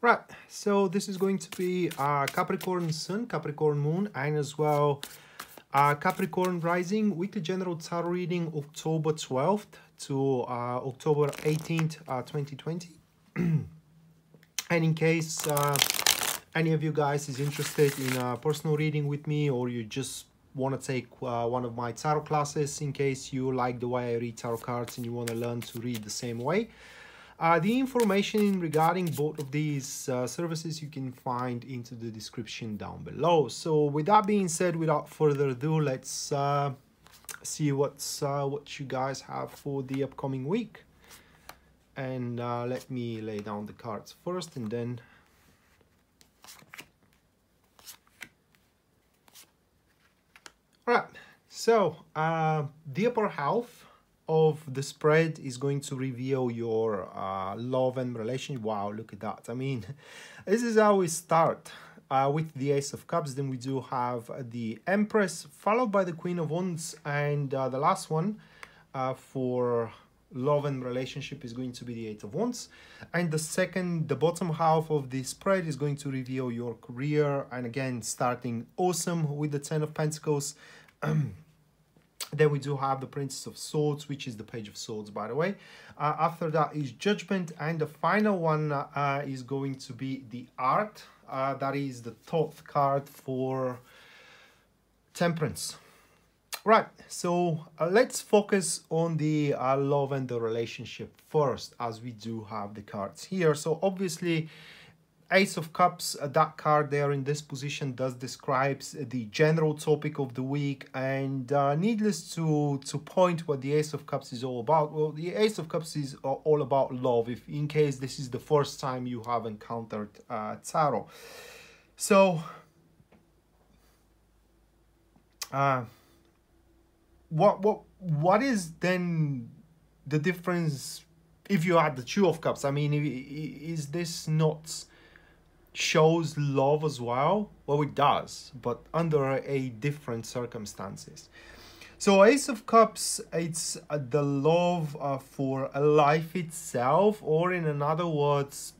Right, so this is going to be Capricorn Sun, Capricorn Moon, and as well Capricorn Rising. Weekly General Tarot Reading, October 12th to October 18th, 2020. And in case any of you guys is interested in a personal reading with me, or you just want to take one of my tarot classes in case you like the way I read tarot cards and you want to learn to read the same way. The information regarding both of these services you can find into the description down below. So with that being said, without further ado, let's see what you guys have for the upcoming week. And let me lay down the cards first and then... Alright, so the upper half of the spread is going to reveal your love and relationship. Wow, look at that. I mean, this is how we start with the Ace of Cups. Then we do have the Empress, followed by the Queen of Wands, and the last one for love and relationship is going to be the Eight of Wands. And the bottom half of the spread is going to reveal your career, and again starting awesome with the Ten of Pentacles. Then we do have the Princess of Swords, which is the Page of Swords, by the way. After that is Judgment, and the final one is going to be the Art. That is the 12th card for Temperance. Right, so let's focus on the love and the relationship first, as we do have the cards here. So obviously, Ace of Cups, that card there in this position does describes the general topic of the week, and needless to point what the Ace of Cups is all about. Well, the Ace of Cups is all about love, if in case this is the first time you have encountered tarot. So what is then the difference if you had the Two of Cups? I mean, is this not shows love as well? Well, it does, but under a different circumstances. So Ace of Cups, it's the love for life itself, or in another words,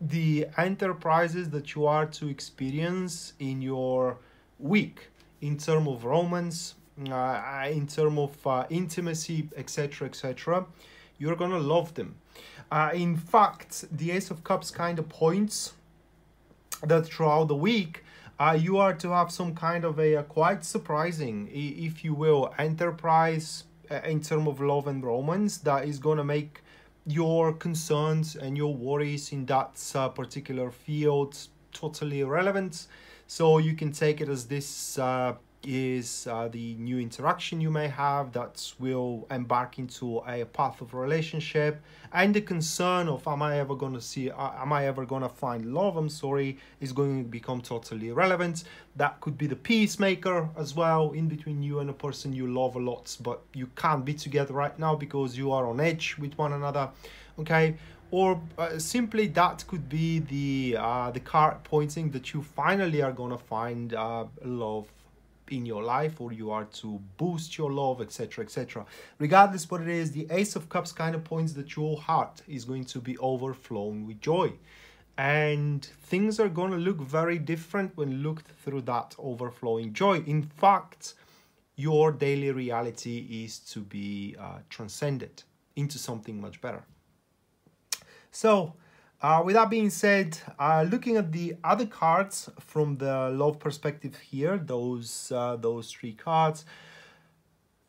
the enterprises that you are to experience in your week, in terms of romance, in terms of intimacy, etc., etc. You're gonna love them. In fact, the Ace of Cups kind of points that throughout the week you are to have some kind of a quite surprising, if you will, enterprise in terms of love and romance that is going to make your concerns and your worries in that particular field totally irrelevant. So you can take it as this is the new interaction you may have that will embark into a path of relationship, and the concern of am I ever gonna find love, I'm sorry, is going to become totally irrelevant. That could be the peacemaker as well, in between you and a person you love a lot, but you can't be together right now because you are on edge with one another, okay? Or simply that could be the card pointing that you finally are gonna find love in your life, or you are to boost your love, etc., etc. Regardless what it is, the Ace of Cups kind of points that your heart is going to be overflowing with joy, and things are going to look very different when looked through that overflowing joy. In fact, your daily reality is to be transcended into something much better. So with that being said, looking at the other cards from the love perspective here, those three cards,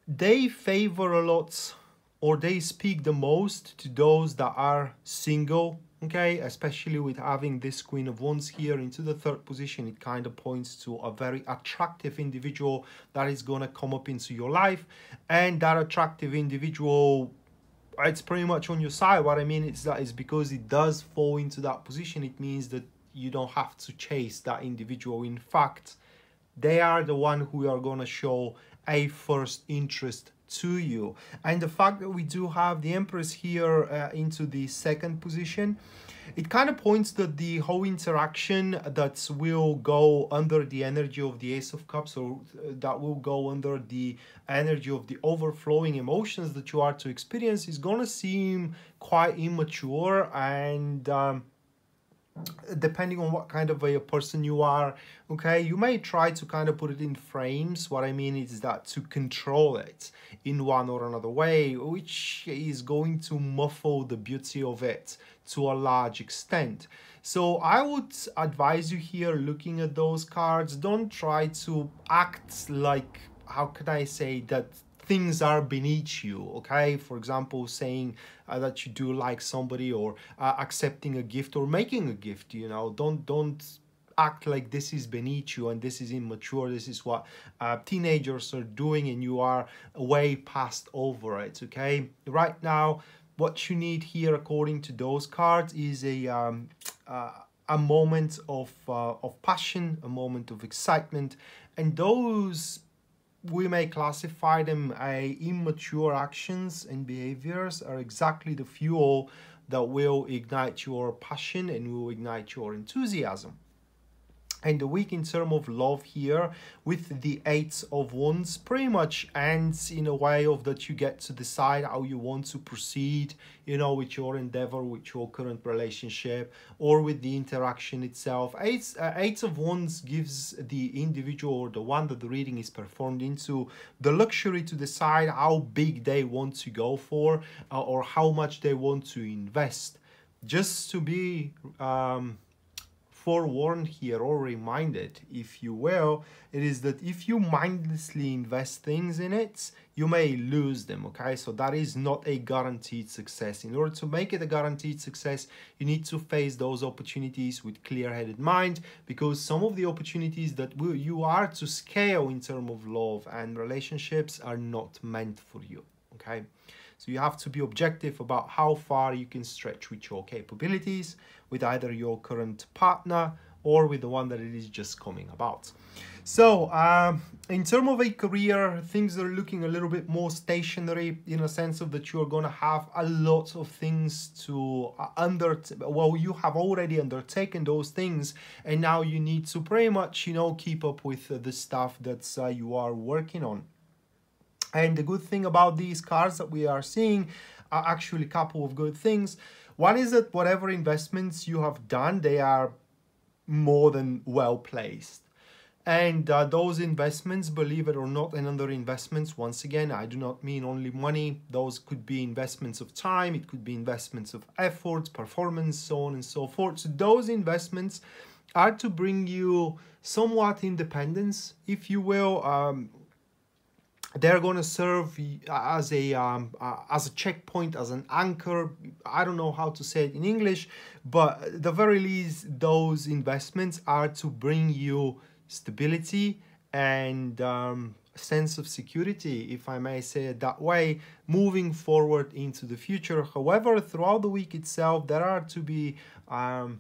they favor a lot, or they speak the most to those that are single, okay? Especially with having this Queen of Wands here into the third position, it kind of points to a very attractive individual that is going to come up into your life, and that attractive individual, it's pretty much on your side. What I mean is that it's because it does fall into that position, it means that you don't have to chase that individual. In fact, they are the one who are going to show a first interest to you. And the fact that we do have the Empress here into the second position, it kind of points that the whole interaction that will go under the energy of the Ace of Cups, or that will go under the energy of the overflowing emotions that you are to experience, is gonna seem quite immature and depending on what kind of a person you are, okay, you may try to kind of put it in frames. What I mean is that to control it in one or another way, which is going to muffle the beauty of it to a large extent. So I would advise you here, looking at those cards, don't try to act like, how can I say that, things are beneath you, okay? For example, saying that you do like somebody, or accepting a gift or making a gift, you know, don't act like this is beneath you and this is immature, this is what teenagers are doing and you are way past over it, okay? Right now, what you need here, according to those cards, is a moment of passion, a moment of excitement, and those, we may classify them as immature actions and behaviors, are exactly the fuel that will ignite your passion and will ignite your enthusiasm. And the week in terms of love here with the Eight of Wands pretty much ends in a way of that you get to decide how you want to proceed, you know, with your endeavor, with your current relationship, or with the interaction itself. Eight of Wands gives the individual, or the one that the reading is performed into, the luxury to decide how big they want to go for, or how much they want to invest. Just to be forewarned here, or reminded, if you will, it is that if you mindlessly invest things in it, you may lose them, okay? So that is not a guaranteed success. In order to make it a guaranteed success, you need to face those opportunities with clear-headed mind, because some of the opportunities that you are to scale in terms of love and relationships are not meant for you, okay? So you have to be objective about how far you can stretch with your capabilities, with either your current partner or with the one that it is just coming about. So in terms of a career, things are looking a little bit more stationary, in a sense of that you're going to have a lot of things to you have already undertaken those things, and now you need to pretty much, you know, keep up with the stuff that you are working on. And the good thing about these cards that we are seeing are actually a couple of good things. One is that whatever investments you have done, they are more than well placed. And those investments, believe it or not, and under investments, once again, I do not mean only money. Those could be investments of time, it could be investments of effort, performance, so on and so forth. So those investments are to bring you somewhat independence, if you will. They're going to serve as a checkpoint, as an anchor. I don't know how to say it in English, but at the very least, those investments are to bring you stability and sense of security, if I may say it that way, moving forward into the future. However, throughout the week itself, there are to be not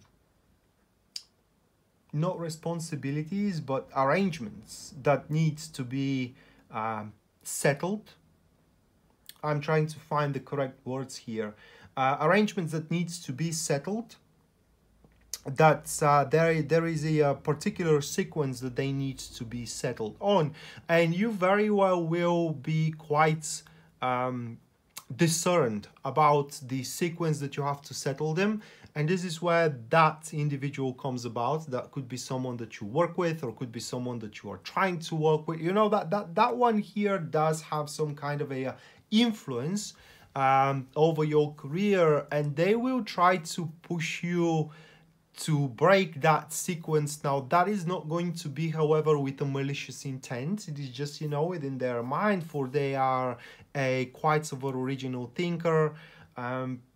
responsibilities, but arrangements that needs to be settled. I'm trying to find the correct words here. Arrangements that needs to be settled, that there is a particular sequence that they need to be settled on, and you very well will be quite discerned about the sequence that you have to settle them. And this is where that individual comes about. That could be someone that you work with, or could be someone that you are trying to work with. You know, that one here does have some kind of a influence over your career, and they will try to push you to break that sequence. Now, that is not going to be, however, with a malicious intent. It is just, you know, within their mind, for they are a quite of an original thinker.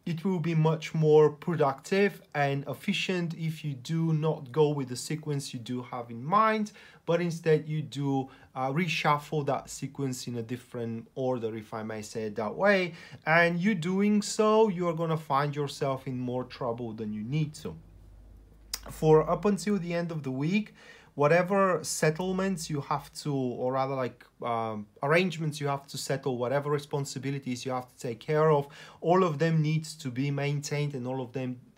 It will be much more productive and efficient if you do not go with the sequence you do have in mind, but instead you do reshuffle that sequence in a different order, if I may say it that way. And you doing so, you're going to find yourself in more trouble than you need to. For up until the end of the week, whatever settlements you have to, or rather like arrangements you have to settle, whatever responsibilities you have to take care of, all of them needs to be maintained, and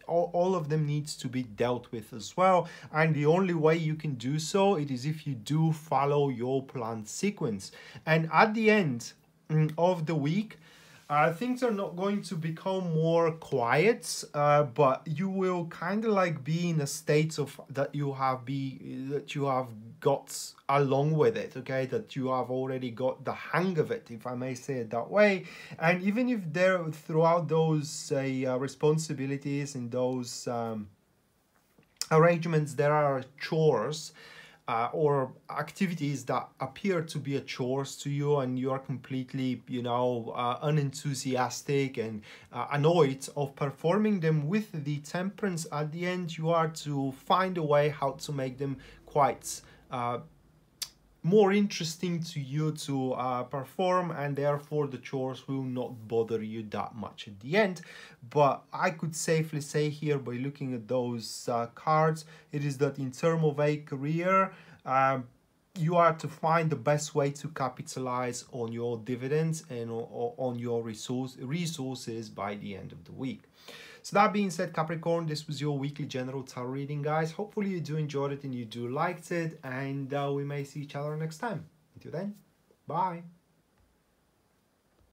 all of them needs to be dealt with as well. And the only way you can do so, it is if you do follow your planned sequence. And at the end of the week, Things are not going to become more quiet, but you will kind of like be in a state of that you have got along with it, okay, that you have already got the hang of it, if I may say it that way. And even if there throughout those responsibilities and those arrangements there are chores or activities that appear to be a chores to you, and you are completely, you know, unenthusiastic and annoyed of performing them, with the Temperance at the end, you are to find a way how to make them quite more interesting to you to perform, and therefore the chores will not bother you that much at the end. But I could safely say here, by looking at those cards, it is that in terms of a career, you are to find the best way to capitalize on your dividends and on your resources by the end of the week. So that being said, Capricorn, this was your weekly general tarot reading, guys. Hopefully you do enjoyed it and you do liked it, and we may see each other next time. Until then, bye.